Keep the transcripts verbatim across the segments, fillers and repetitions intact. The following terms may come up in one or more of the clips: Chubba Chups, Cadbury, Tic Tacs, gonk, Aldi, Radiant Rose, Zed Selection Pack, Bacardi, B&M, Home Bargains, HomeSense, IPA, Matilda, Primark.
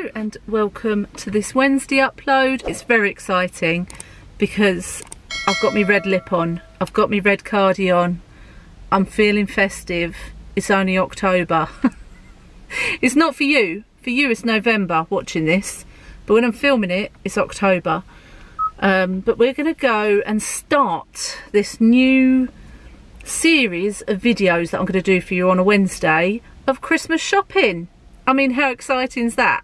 Hello and welcome to this Wednesday upload. It's very exciting because I've got my red lip on, I've got my red cardi on, I'm feeling festive. It's only October. It's not for you, for you it's November watching this, but when I'm filming it, it's October. Um, but we're gonna go and start this new series of videos that I'm gonna do for you on a Wednesday of Christmas shopping. I mean, how exciting is that?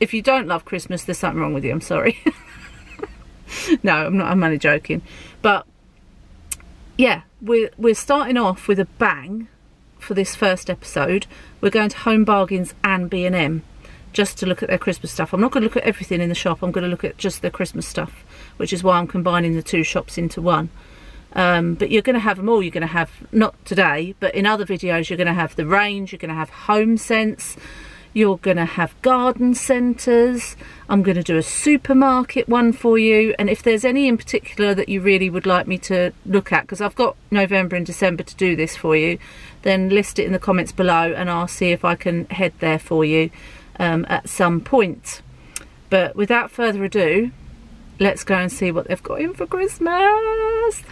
If you don't love Christmas, there's something wrong with you, I'm sorry. No, I'm not, I'm only joking. But yeah, we're, we're starting off with a bang for this first episode. We're going to Home Bargains and B and M just to look at their Christmas stuff. I'm not going to look at everything in the shop, I'm going to look at just their Christmas stuff, which is why I'm combining the two shops into one. Um, but you're going to have them all. You're going to have, not today, but in other videos, you're going to have the range, you're going to have HomeSense, you're going to have garden centres, I'm going to do a supermarket one for you, and if there's any in particular that you really would like me to look at, because I've got November and December to do this for you, then list it in the comments below and I'll see if I can head there for you um, at some point. But without further ado, let's go and see what they've got in for Christmas!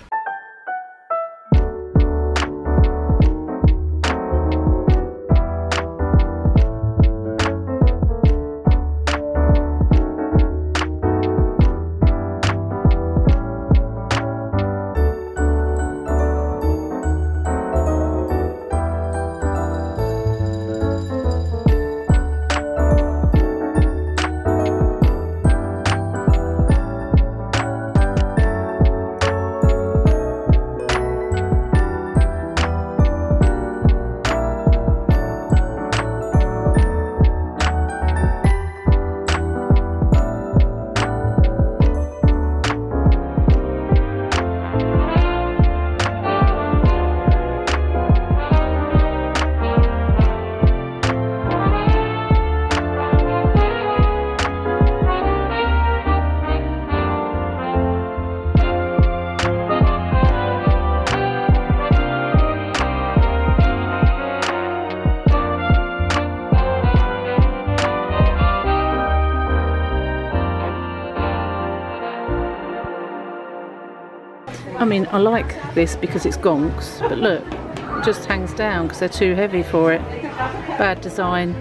I mean, I like this because it's gonks, but look, it just hangs down because they're too heavy for it. Bad design.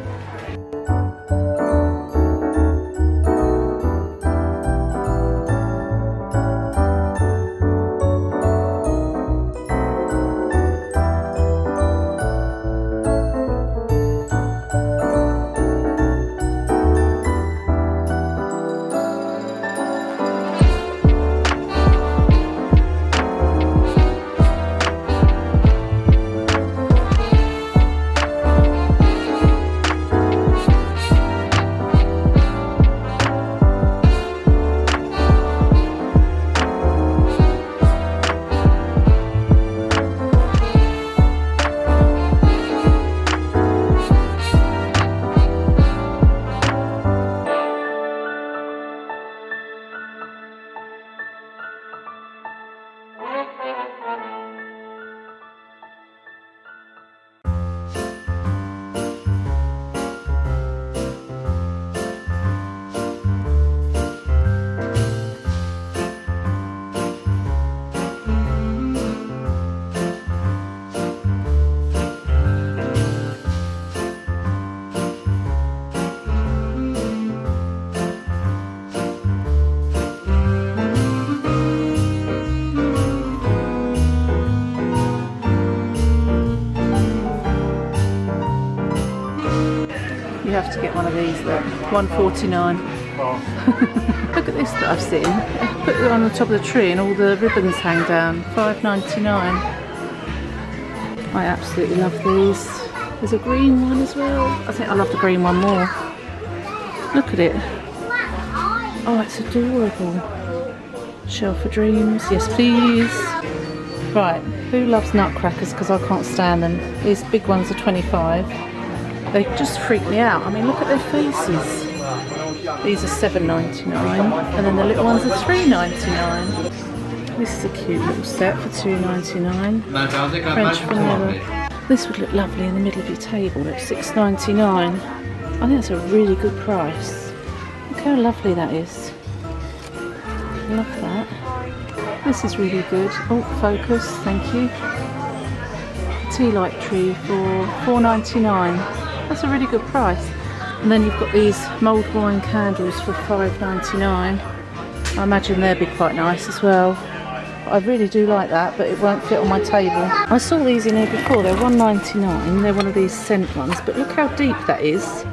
Have to get one of these, look, one forty-nine. Look at this that I've seen. I put it on the top of the tree and all the ribbons hang down. five ninety-nine. I absolutely love these. There's a green one as well. I think I love the green one more. Look at it. Oh, it's adorable. Shelf of Dreams, yes please. Right, who loves nutcrackers, because I can't stand them. These big ones are twenty-five. They just freak me out. I mean, look at their faces. These are seven ninety-nine, and then the little ones are three ninety-nine. This is a cute little set for two ninety-nine. French vanilla. This would look lovely in the middle of your table at six ninety-nine. I think that's a really good price. Look how lovely that is. Love that. This is really good. Oh, focus, thank you. Tea light tree for four ninety-nine. That's a really good price. And then you've got these mulled wine candles for five ninety-nine. I imagine they'll be quite nice as well. I really do like that, but it won't fit on my table. I saw these in here before, they're one ninety-nine. They're one of these scent ones, but look how deep that is.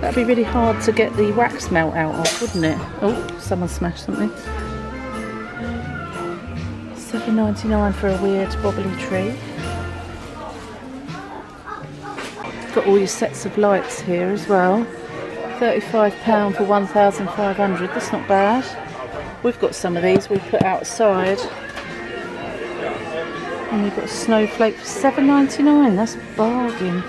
That'd be really hard to get the wax melt out of, wouldn't it? Oh, someone smashed something. seven ninety-nine for a weird bobbly tree. Got all your sets of lights here as well. thirty-five pounds for one thousand five hundred, that's not bad. We've got some of these we put outside. And we've got a snowflake for seven ninety-nine, that's a bargain.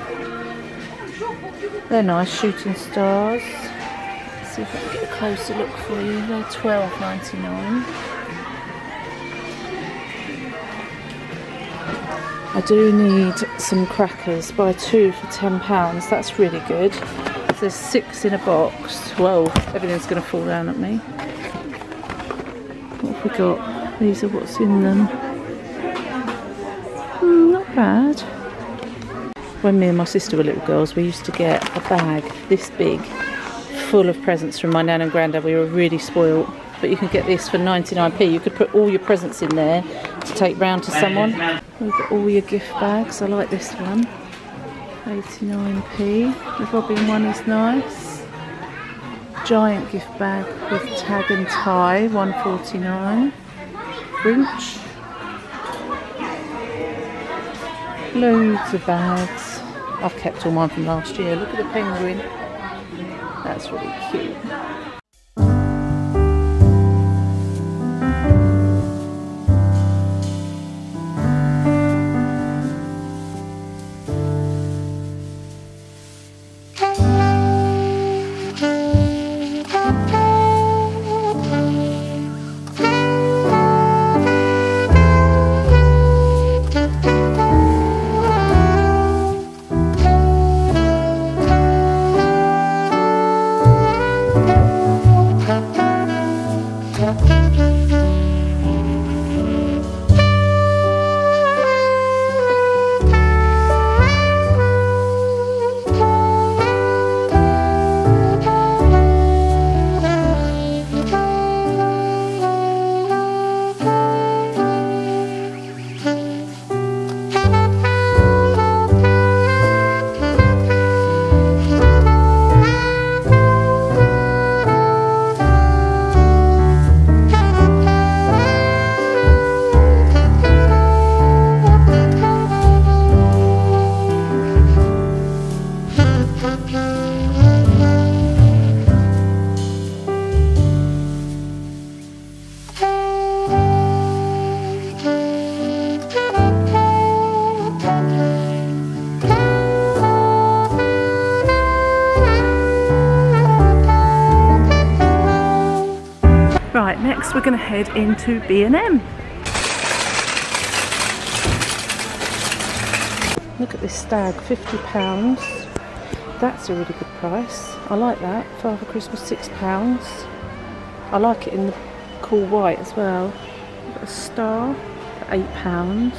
They're nice, shooting stars. Let's see if I can get a closer look for you. They're twelve ninety-nine. I do need some crackers. Buy two for ten pounds, that's really good. There's six in a box. Whoa, everything's going to fall down at me. What have we got? These are what's in them. Mm, not bad. When me and my sister were little girls, we used to get a bag this big full of presents from my nan and granddad. We were really spoiled. But you can get this for ninety-nine p. You could put all your presents in there to take round to someone. We've got all your gift bags. I like this one. eighty-nine p. The bobbing one is nice. Giant gift bag with tag and tie, one forty-nine. Brunch. Loads of bags. I've kept all mine from last year. Look at the penguin. That's really cute. Next we're going to head into B and M. Look at this stag, fifty pounds. That's a really good price. I like that. Father Christmas, six pounds. I like it in the cool white as well. We've got a star for eight pounds.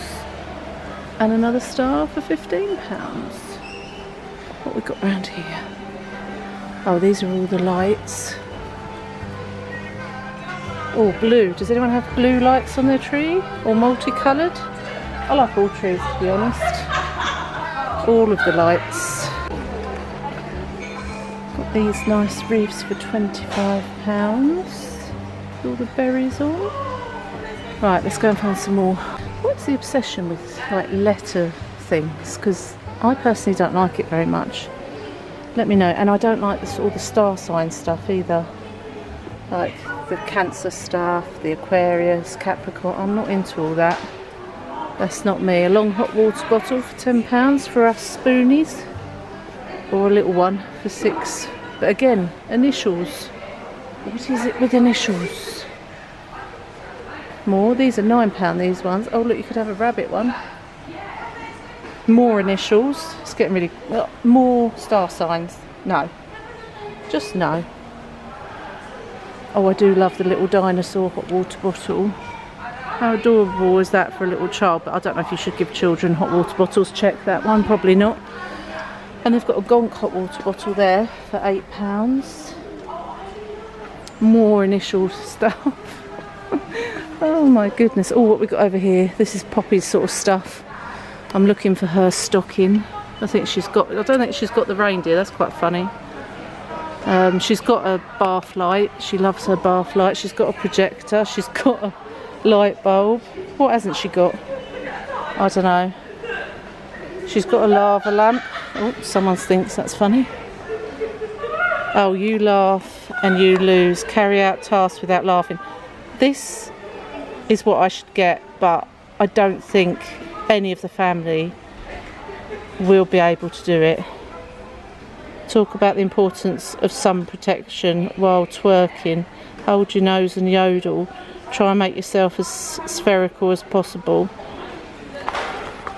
And another star for fifteen pounds. What have we got around here? Oh, these are all the lights. Oh, blue. Does anyone have blue lights on their tree? Or multicoloured? I like all trees, to be honest. All of the lights. Got these nice wreaths for twenty-five pounds. All the berries on. Right, let's go and find some more. What's the obsession with, like, letter things? Because I personally don't like it very much. Let me know. And I don't like this, all the star sign stuff either. Like the Cancer stuff, the Aquarius, Capricorn. I'm not into all that. That's not me. A long hot water bottle for ten pounds for us spoonies, or a little one for six. But again, initials. What is it with initials? More. These are nine pounds, these ones. Oh look, you could have a rabbit one. More initials. It's getting really... More star signs. No. Just no. Oh, I do love the little dinosaur hot water bottle. How adorable is that for a little child? But I don't know if you should give children hot water bottles. Check that one, probably not. And they've got a gonk hot water bottle there for eight pounds. More initial stuff. Oh my goodness. Oh, what we got over here. This is Poppy's sort of stuff. I'm looking for her stocking. I think she's got, I don't think she's got the reindeer. That's quite funny. Um, she's got a bath light. She loves her bath light. She's got a projector. She's got a light bulb. What hasn't she got? I don't know. She's got a lava lamp. Oh, someone thinks that's funny. Oh, you laugh and you lose. Carry out tasks without laughing. This is what I should get, but I don't think any of the family will be able to do it. Talk about the importance of sun protection while twerking. Hold your nose and yodel. Try and make yourself as spherical as possible.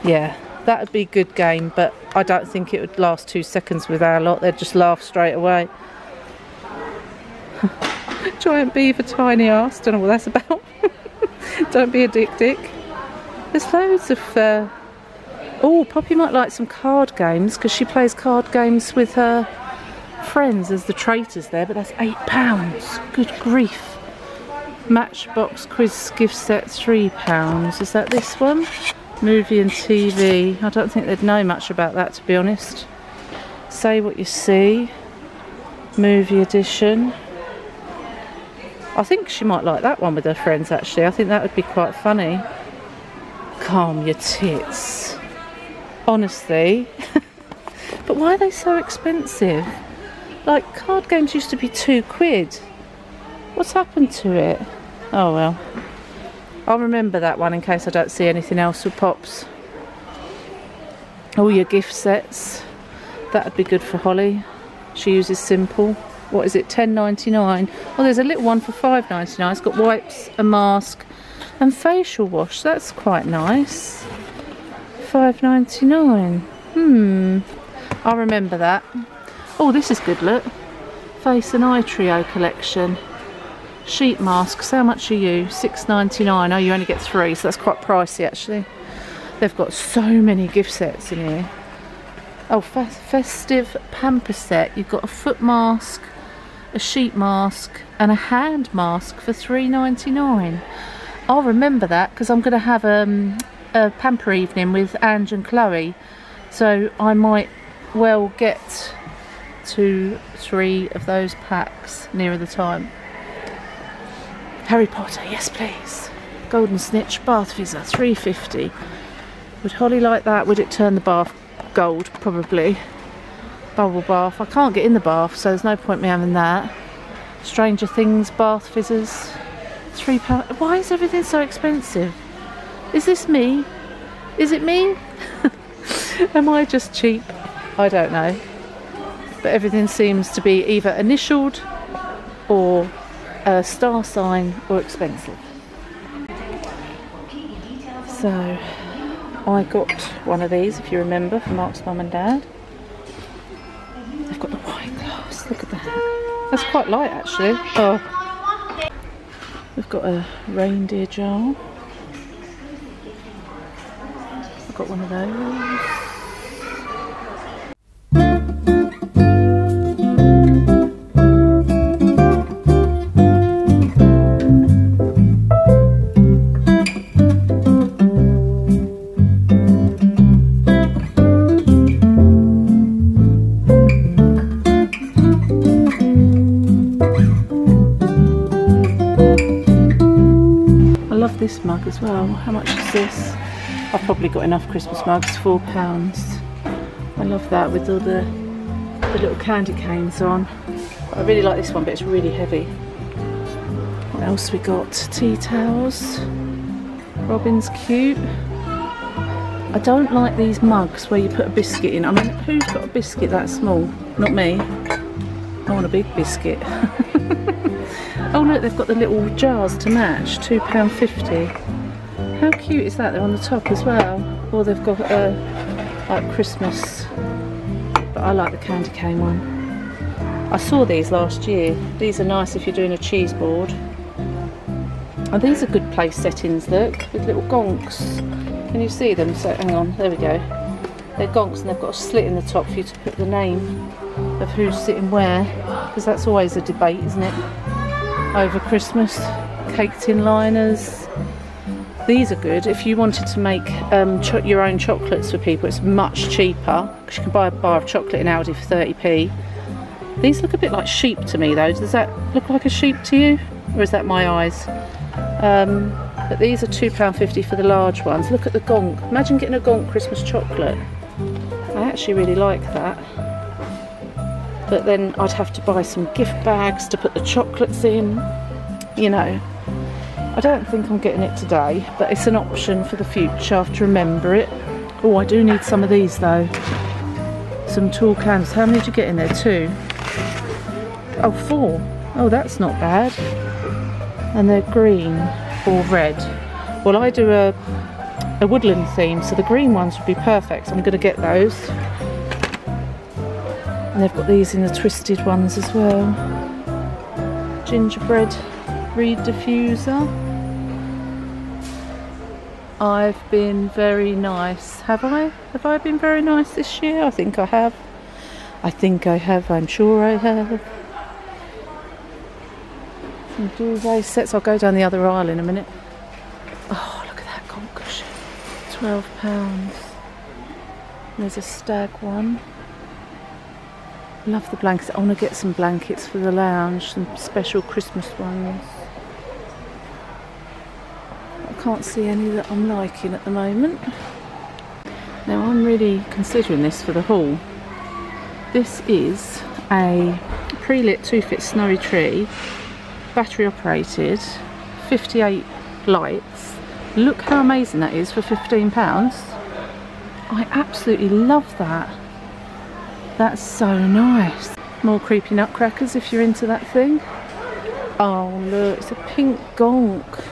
Yeah, that would be a good game, but I don't think it would last two seconds with our lot. They'd just laugh straight away. Giant beaver, tiny ass. Don't know what that's about. Don't be a dick dick. There's loads of... Uh... Oh, Poppy might like some card games, because she plays card games with her friends. There's the traitors there, but that's eight pounds. Good grief. Matchbox quiz gift set, three pounds. Is that this one? Movie and T V. I don't think they'd know much about that, to be honest. Say What You See. Movie edition. I think she might like that one with her friends, actually. I think that would be quite funny. Calm your tits. Honestly. But why are they so expensive? Like, card games used to be two quid. What's happened to it? Oh, well. I'll remember that one in case I don't see anything else with Pops. All your gift sets. That would be good for Holly. She uses Simple. What is it, ten ninety-nine? Oh, there's a little one for five ninety-nine. It's got wipes, a mask and facial wash. That's quite nice. five ninety-nine. Hmm. I'll remember that. Oh, this is good, look. Face and Eye Trio collection. Sheet masks. How much are you? six ninety-nine. Oh, you only get three, so that's quite pricey, actually. They've got so many gift sets in here. Oh, fe festive pamper set. You've got a foot mask, a sheet mask and a hand mask for three ninety-nine. I'll remember that, because I'm going to have um, a pamper evening with Ange and Chloe, so I might well get two, three of those packs nearer the time. Harry Potter, yes please. Golden Snitch bath fizzer, three fifty. Would Holly like that? Would it turn the bath gold? Probably. Bubble bath. I can't get in the bath, so there's no point me having that. Stranger Things bath fizzers. Three pounds. Why is everything so expensive? Is this me? Is it me? Am I just cheap? I don't know. But everything seems to be either initialed or a star sign or expensive. So I got one of these, if you remember, from Mark's mum and dad. Got the wine glass, look at that. That's quite light actually. Oh, we've got a reindeer jar. I've got one of those. This mug as well. How much is this? I've probably got enough Christmas mugs. Four pounds. I love that with all the, the little candy canes on. I really like this one, but it's really heavy. What else we got? Tea towels. Robin's cute. I don't like these mugs where you put a biscuit in. I mean, who's got a biscuit that small? Not me. I want a big biscuit. Oh look, they've got the little jars to match, two pounds fifty. How cute is that? They're on the top as well. Or they've got a uh, like Christmas, but I like the candy cane one. I saw these last year. These are nice if you're doing a cheese board. And these are good place settings, look, with little gonks. Can you see them? So hang on, there we go. They're gonks and they've got a slit in the top for you to put the name of who's sitting where, because that's always a debate, isn't it, over Christmas. Cake tin liners. These are good if you wanted to make um, cho your own chocolates for people. It's much cheaper because you can buy a bar of chocolate in Aldi for thirty p. These look a bit like sheep to me though. Does that look like a sheep to you, or is that my eyes? Um, but these are two pounds fifty for the large ones. Look at the gonk. Imagine getting a gonk Christmas chocolate. I actually really like that. But then I'd have to buy some gift bags to put the chocolates in, you know. I don't think I'm getting it today, but it's an option for the future. I have to remember it. Oh, I do need some of these though. Some tall candles. How many did you get in there? Two? Oh, four. Oh, that's not bad. And they're green or red. Well, I do a, a woodland theme, so the green ones would be perfect. I'm going to get those. And they've got these in the twisted ones as well. Gingerbread reed diffuser. I've been very nice. Have I? Have I been very nice this year? I think I have. I think I have. I'm sure I have. Some duvet sets. I'll go down the other aisle in a minute. Oh, look at that concussion. twelve pounds. There's a stag one. Love the blankets. I want to get some blankets for the lounge, some special Christmas ones. I can't see any that I'm liking at the moment. Now I'm really considering this for the haul. This is a pre-lit two-foot snowy tree, battery operated, fifty-eight lights. Look how amazing that is for fifteen pounds. I absolutely love that. That's so nice. More creepy nutcrackers if you're into that thing. Oh look, it's a pink gonk.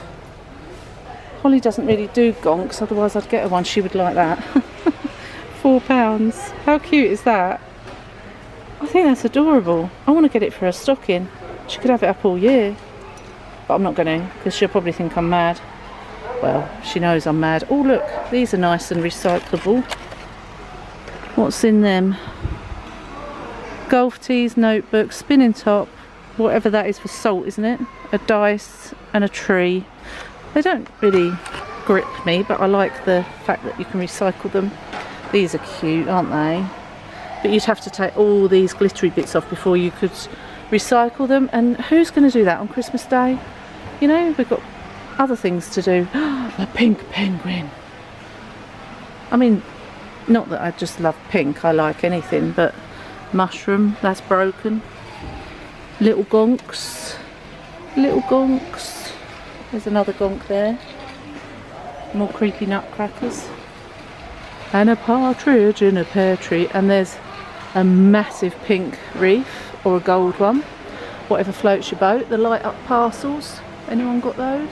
Holly doesn't really do gonks, otherwise I'd get her one. She would like that. Four pounds. How cute is that? I think that's adorable. I want to get it for her stocking. She could have it up all year. But I'm not going to, because she'll probably think I'm mad. Well, she knows I'm mad. Oh look, these are nice and recyclable. What's in them? Golf tees, notebooks, spinning top, whatever that is for salt, isn't it? A dice and a tree. They don't really grip me, but I like the fact that you can recycle them. These are cute, aren't they? But you'd have to take all these glittery bits off before you could recycle them. And who's going to do that on Christmas Day? You know, we've got other things to do. The pink penguin. I mean, not that I just love pink, I like anything, but mushroom, that's broken. Little gonks, little gonks. There's another gonk there. More creepy nutcrackers. And a partridge in a pear tree. And there's a massive pink reef, or a gold one, whatever floats your boat. The light up parcels, anyone got those?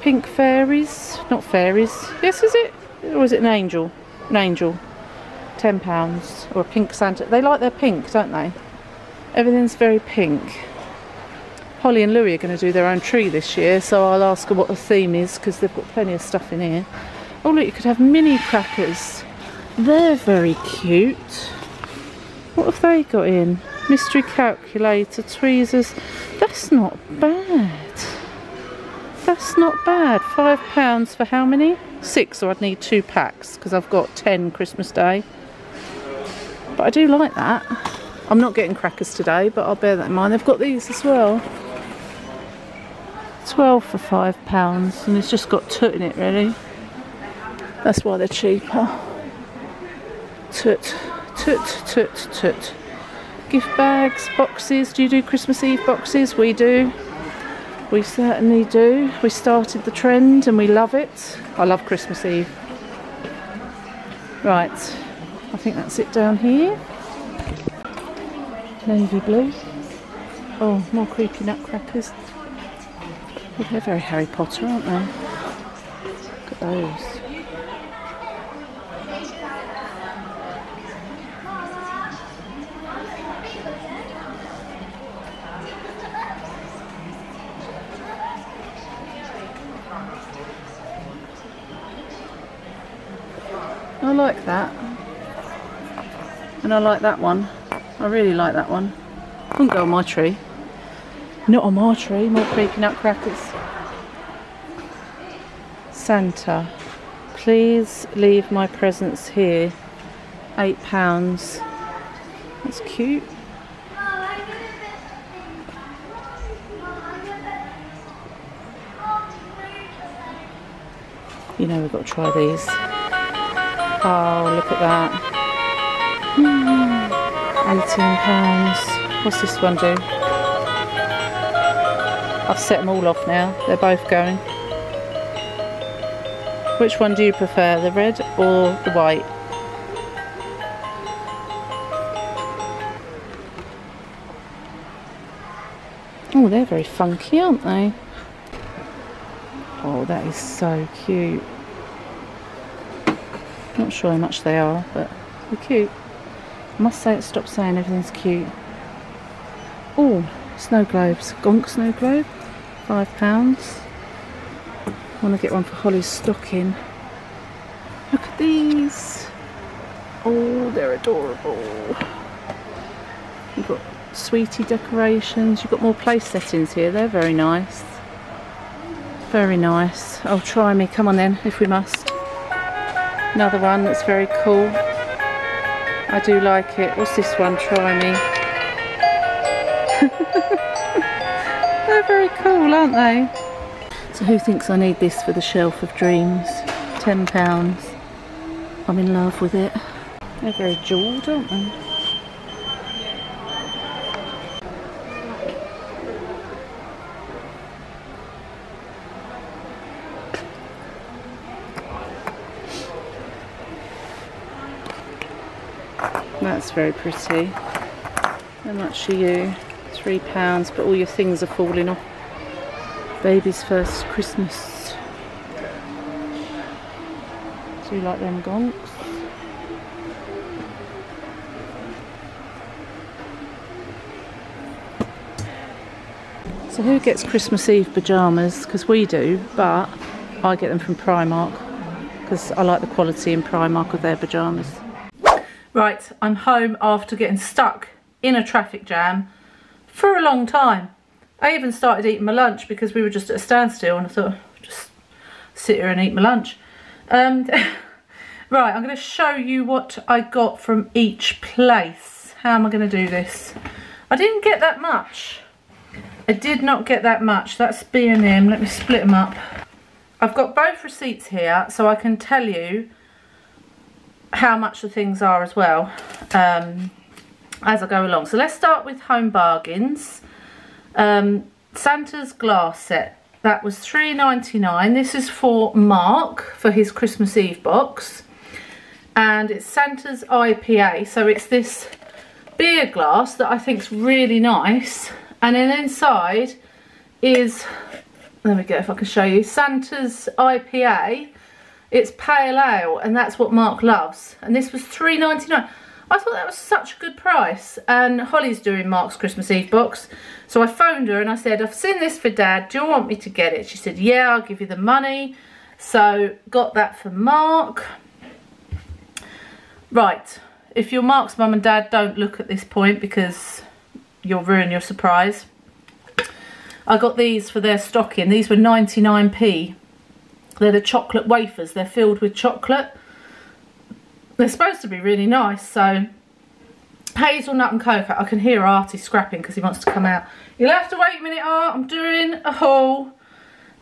Pink fairies, not fairies. Yes, is it? Or is it an angel? An angel. ten pounds. Or a pink Santa. They like their pink, don't they? Everything's very pink. Holly and Louie are going to do their own tree this year, so I'll ask her what the theme is, because they've got plenty of stuff in here. Oh look, you could have mini crackers. They're very cute. What have they got in? Mystery calculator, tweezers. That's not bad. That's not bad. Five pounds for how many? Six, or I'd need two packs, because I've got ten Christmas Day. But I do like that. I'm not getting crackers today, but I'll bear that in mind. They've got these as well. twelve for five pounds, and it's just got toot in it, really. That's why they're cheaper. Toot, toot, toot, toot. Gift bags, boxes. Do you do Christmas Eve boxes? We do. We certainly do. We started the trend and we love it. I love Christmas Eve. Right, I think that's it down here. Navy blue. Oh, more creepy nutcrackers. Well, they're very Harry Potter, aren't they? Look at those. I like that. And I like that one. I really like that one. Wouldn't go on my tree. Not on my tree, more creepy nutcrackers. Santa, please leave my presents here. Eight pounds. That's cute. You know we've got to try these. Oh, look at that. eighteen pounds. What's this one do? I've set them all off now. They're both going. Which one do you prefer, the red or the white? Oh, they're very funky, aren't they? Oh, that is so cute. Not sure how much they are, but they're cute. I must say it stopped saying everything's cute. Oh, snow globes. Gonk snow globe. Five pounds. I want to get one for Holly's stocking. Look at these. Oh, they're adorable. You've got sweetie decorations. You've got more place settings here. They're very nice. Very nice. Oh, try me. Come on then, if we must. Another one that's very cool. I do like it. What's this one? Try me. They're very cool, aren't they? So who thinks I need this for the shelf of dreams? ten pounds. I'm in love with it. They're very jewelled, aren't they? That's very pretty. How much are you? Three pounds, but all your things are falling off. Baby's first Christmas. Do you like them gonks? So who gets Christmas Eve pyjamas? Because we do, but I get them from Primark because I like the quality in Primark of their pyjamas. Right, I'm home after getting stuck in a traffic jam for a long time. I even started eating my lunch because we were just at a standstill and I thought, just sit here and eat my lunch. Um, right, I'm going to show you what I got from each place. How am I going to do this? I didn't get that much. I did not get that much. That's B and M. Let me split them up. I've got both receipts here so I can tell you how much the things are as well um, as I go along. So let's start with Home Bargains. Um, Santa's glass set, that was three ninety-nine. This is for Mark for his Christmas Eve box, and it's Santa's I P A. So it's this beer glass that I think's really nice, and then inside is, let me go if I can show you, Santa's I P A. It's pale ale, and that's what Mark loves. And this was three ninety-nine. I thought that was such a good price. And Holly's doing Mark's Christmas Eve box. So I phoned her and I said, I've seen this for Dad. Do you want me to get it? She said, yeah, I'll give you the money. So got that for Mark. Right. If you're Mark's mum and dad, don't look at this point because you'll ruin your surprise. I got these for their stocking. These were ninety-nine p. They're the chocolate wafers. They're filled with chocolate. They're supposed to be really nice. So hazelnut and cocoa. I can hear Artie scrapping because he wants to come out. You'll have to wait a minute, Art. I'm doing a haul.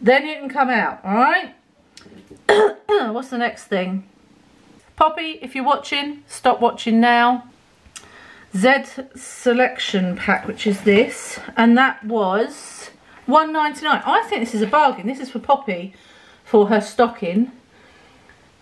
Then you can come out, all right? What's the next thing? Poppy, if you're watching, stop watching now. Zed Selection Pack, which is this. And that was one ninety-nine. I think this is a bargain. This is for Poppy, for her stocking.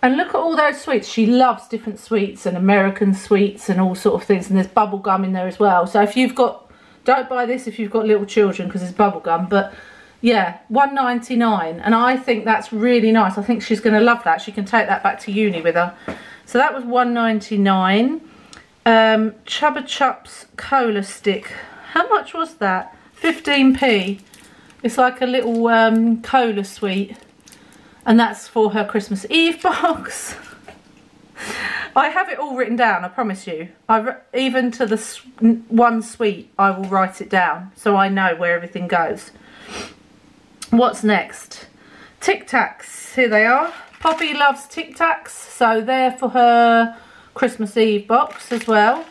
And look at all those sweets. She loves different sweets and American sweets and all sort of things, and there's bubble gum in there as well. So if you've got, don't buy this if you've got little children because there's bubble gum, but yeah, one ninety-nine, and I think that's really nice. I think she's going to love that. She can take that back to uni with her. So that was one ninety-nine. um Chubba Chups cola stick, how much was that? Fifteen p. It's like a little um cola sweet. And that's for her Christmas Eve box. I have it all written down, I promise you. I even to the s one sweet, I will write it down so I know where everything goes. What's next? Tic Tacs, here they are. Poppy loves Tic Tacs, so they're for her Christmas Eve box as well.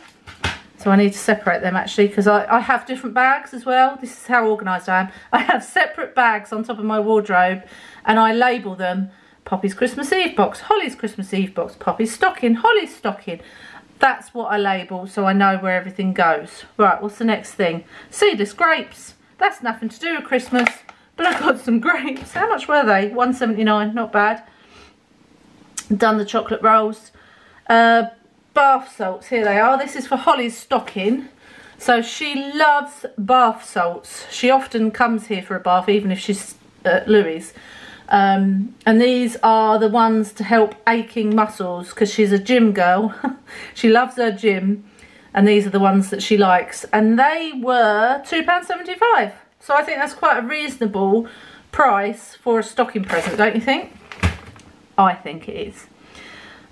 So I need to separate them actually, because I, I have different bags as well. This is how organised I am. I have separate bags on top of my wardrobe and I label them Poppy's Christmas Eve box, Holly's Christmas Eve box, Poppy's stocking, Holly's stocking. That's what I label so I know where everything goes. Right, what's the next thing? Cedar grapes. That's nothing to do with Christmas, but I got some grapes. How much were they? one seventy-nine, not bad. Done the chocolate rolls. Uh, Bath salts, here they are. This is for Holly's stocking. So she loves bath salts. She often comes here for a bath, even if she's at Louie's. Um, and these are the ones to help aching muscles, because she's a gym girl. She loves her gym. And these are the ones that she likes. And they were two pounds seventy-five. So I think that's quite a reasonable price for a stocking present, don't you think? I think it is.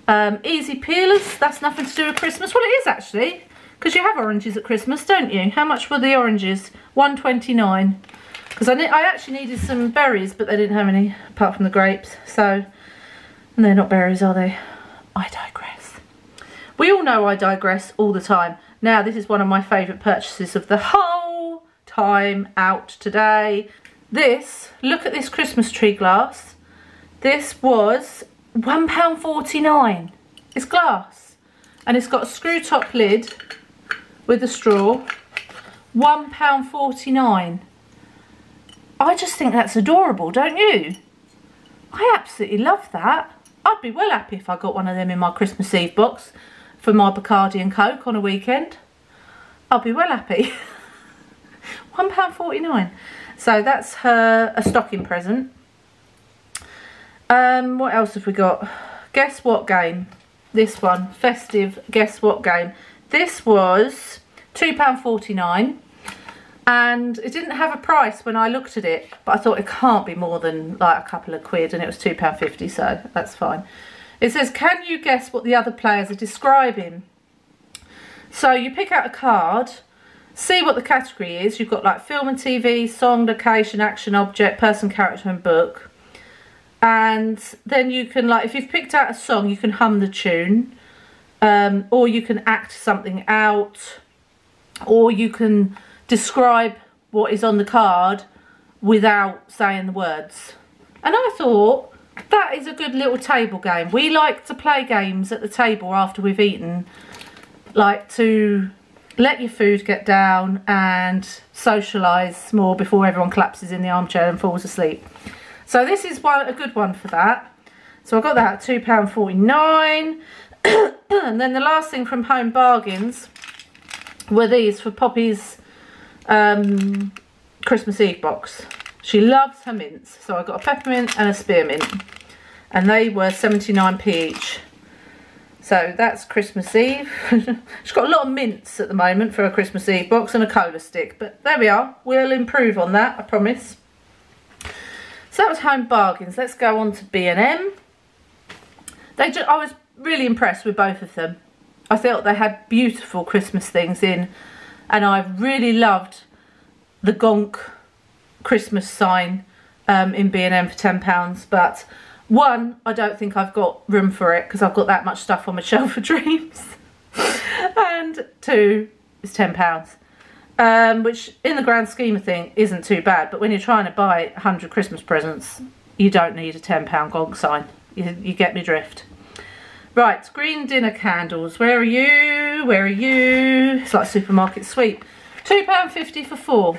Um, easy peelers, that's nothing to do with Christmas. Well, it is actually, because you have oranges at Christmas, don't you? How much were the oranges? one twenty-nine. Because I, I actually needed some berries, but they didn't have any apart from the grapes. So, and they're not berries, are they? I digress. We all know I digress all the time. Now, this is one of my favourite purchases of the whole time out today. This, look at this Christmas tree glass. This was one pound forty-nine. It's glass and it's got a screw top lid with a straw. One pound forty-nine. I just think that's adorable, don't you? I absolutely love that. I'd be well happy if I got one of them in my Christmas Eve box for my Bacardi and Coke on a weekend. I'll be well happy. one pound forty-nine. So that's her a stocking present. Um, what else have we got? Guess what game? This one, festive guess what game. This was two pounds forty-nine and it didn't have a price when I looked at it, but I thought it can't be more than like a couple of quid, and it was two pounds fifty, so that's fine. It says, can you guess what the other players are describing? So you pick out a card, see what the category is. You've got like film and T V, song, location, action, object, person, character and book. And then you can, like, if you've picked out a song, you can hum the tune, um, or you can act something out, or you can describe what is on the card without saying the words. And I thought, that is a good little table game. We like to play games at the table after we've eaten, like to let your food get down and socialise more before everyone collapses in the armchair and falls asleep. So this is one, a good one for that. So I got that at two pounds forty-nine. And then the last thing from Home Bargains were these for Poppy's um, Christmas Eve box. She loves her mints. So I got a peppermint and a spearmint. And they were seventy-nine p each. So that's Christmas Eve. She's got a lot of mints at the moment for her Christmas Eve box and a cola stick. But there we are. We'll improve on that, I promise. So that was Home Bargains. Let's go on to B and M. They just, I was really impressed with both of them. I thought they had beautiful Christmas things in, and I really loved the gonk Christmas sign um, in B and M for ten pounds. But one, I don't think I've got room for it because I've got that much stuff on my shelf for dreams. And two, it's ten pounds. Um, which in the grand scheme of things isn't too bad, but when you're trying to buy one hundred Christmas presents, you don't need a ten pound gong sign. You, you get me drift. Right, green dinner candles. Where are you? Where are you? It's like supermarket sweep. two pounds fifty for four.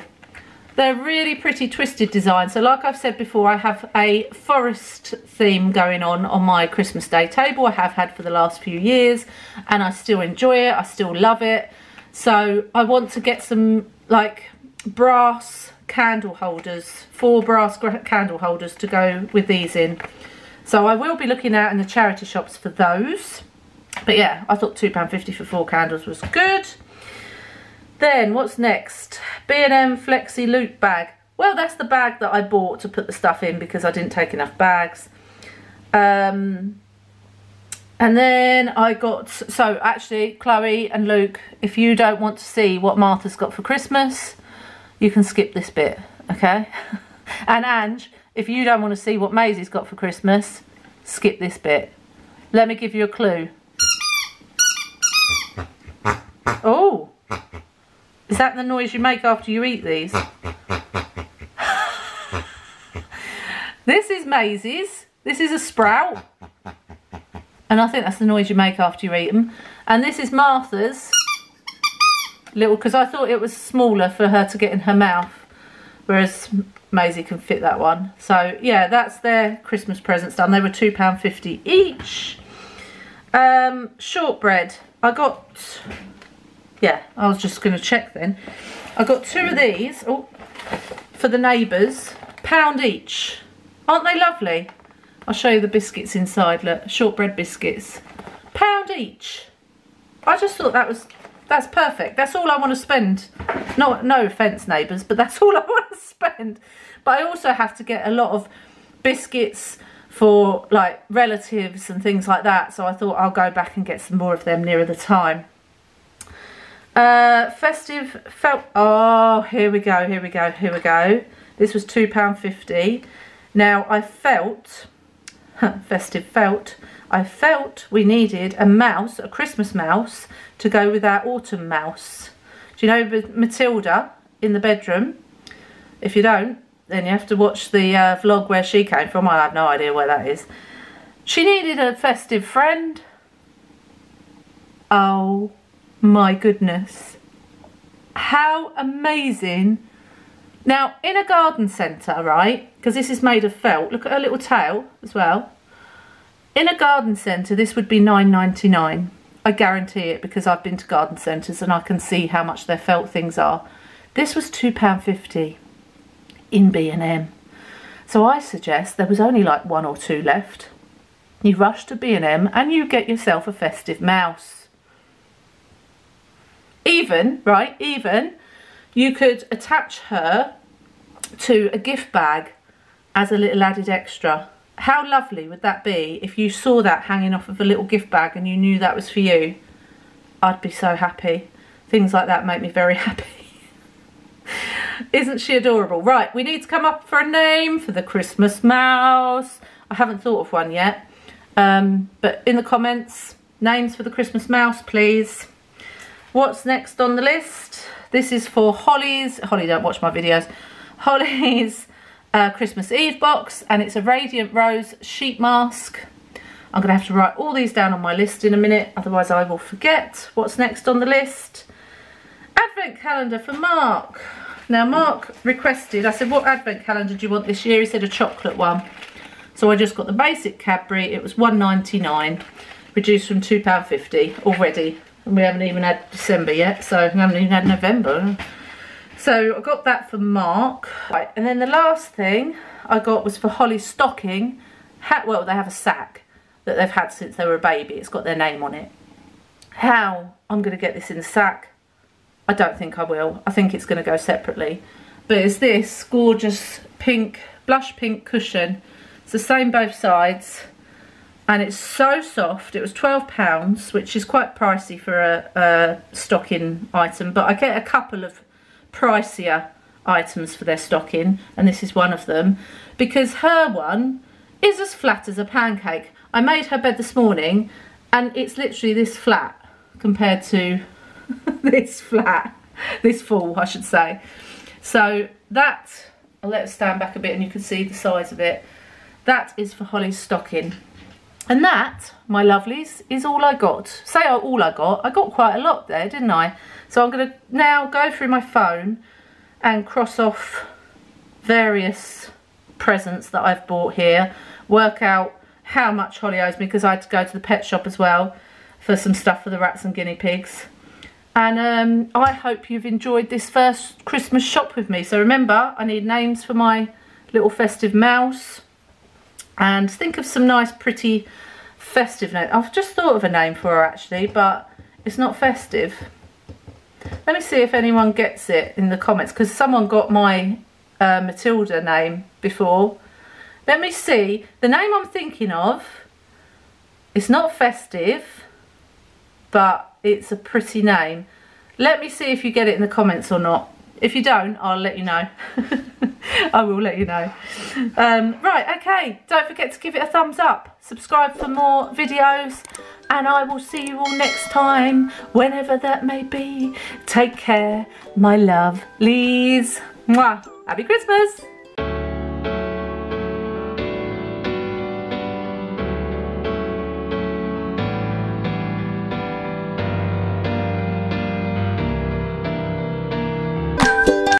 They're really pretty twisted designs. So like I've said before, I have a forest theme going on on my Christmas Day table. I have had for the last few years, and I still enjoy it. I still love it. So I want to get some like brass candle holders, four brass candle holders to go with these in. So I will be looking out in the charity shops for those. But yeah, I thought two pounds fifty for four candles was good. Then what's next? B and M Flexi Loop Bag. Well, that's the bag that I bought to put the stuff in because I didn't take enough bags. Um, And then I got, so actually, Chloe and Luke, if you don't want to see what Martha's got for Christmas, you can skip this bit, okay? And Ange, if you don't want to see what Maisie's got for Christmas, skip this bit. Let me give you a clue. Oh, is that the noise you make after you eat these? This is Maisie's. This is a sprout. And I think that's the noise you make after you eat them. And this is Martha's little, because I thought it was smaller for her to get in her mouth, whereas Maisie can fit that one. So yeah, that's their Christmas presents done. They were two pounds fifty each. Um, shortbread. I got, yeah, I was just going to check then. I got two of these oh, for the neighbours, pound each. Aren't they lovely? I'll show you the biscuits inside, look, shortbread biscuits. Pound each. I just thought that was, that's perfect. That's all I want to spend. No, no offence, neighbours, but that's all I want to spend. But I also have to get a lot of biscuits for like relatives and things like that. So I thought I'll go back and get some more of them nearer the time. Uh, festive felt, oh, here we go, here we go, here we go. This was two pounds fifty. Now I felt, festive felt, I felt we needed a mouse, a Christmas mouse, to go with our autumn mouse. Do you know Matilda in the bedroom? If you don't, then you have to watch the uh, vlog where she came from. I have no idea where that is. She needed a festive friend. Oh my goodness. How amazing. Now, in a garden centre, right, because this is made of felt, look at her little tail as well. In a garden centre, this would be nine ninety-nine. I guarantee it, because I've been to garden centres and I can see how much their felt things are. This was two pounds fifty in B and M. So I suggest, there was only like one or two left. You rush to B and M and you get yourself a festive mouse. Even, right, even... you could attach her to a gift bag as a little added extra. How lovely would that be if you saw that hanging off of a little gift bag and you knew that was for you? I'd be so happy. Things like that make me very happy. Isn't she adorable? Right, we need to come up for a name for the Christmas mouse. I haven't thought of one yet. Um, but in the comments, names for the Christmas mouse, please. What's next on the list? This is for Holly's, Holly don't watch my videos, Holly's uh, Christmas Eve box, and it's a Radiant Rose sheet mask. I'm going to have to write all these down on my list in a minute, otherwise I will forget what's next on the list. Advent calendar for Mark. Now Mark requested, I said, what advent calendar do you want this year? He said a chocolate one. So I just got the basic Cadbury, it was one pound ninety-nine, reduced from two pounds fifty already. And we haven't even had December yet, so we haven't even had November. So I got that for Mark. Right, and then the last thing I got was for Holly's stocking. How, well, they have a sack that they've had since they were a baby. It's got their name on it. How I'm going to get this in the sack, I don't think I will. I think it's going to go separately. But it's this gorgeous pink, blush pink cushion. It's the same both sides. And it's so soft. It was twelve pounds, which is quite pricey for a, a stocking item. But I get a couple of pricier items for their stocking, and this is one of them. Because her one is as flat as a pancake. I made her bed this morning, and it's literally this flat compared to this flat. This full, I should say. So that, I'll let it stand back a bit and you can see the size of it. That is for Holly's stocking. And that, my lovelies, is all I got. Say all I got. I got quite a lot there, didn't I? So I'm going to now go through my phone and cross off various presents that I've bought here. Work out how much Holly owes me, because I had to go to the pet shop as well for some stuff for the rats and guinea pigs. And um, I hope you've enjoyed this first Christmas shop with me. So remember, I need names for my little festive mouse. And think of some nice, pretty, festive name. I've just thought of a name for her, actually, but it's not festive. Let me see if anyone gets it in the comments, because someone got my uh, Matilda name before. Let me see. The name I'm thinking of It's not festive, but it's a pretty name. Let me see if you get it in the comments or not. If you don't, I'll let you know. I will let you know. Um, right, okay. Don't forget to give it a thumbs up. Subscribe for more videos. And I will see you all next time, whenever that may be. Take care, my lovelies. Mwah. Happy Christmas.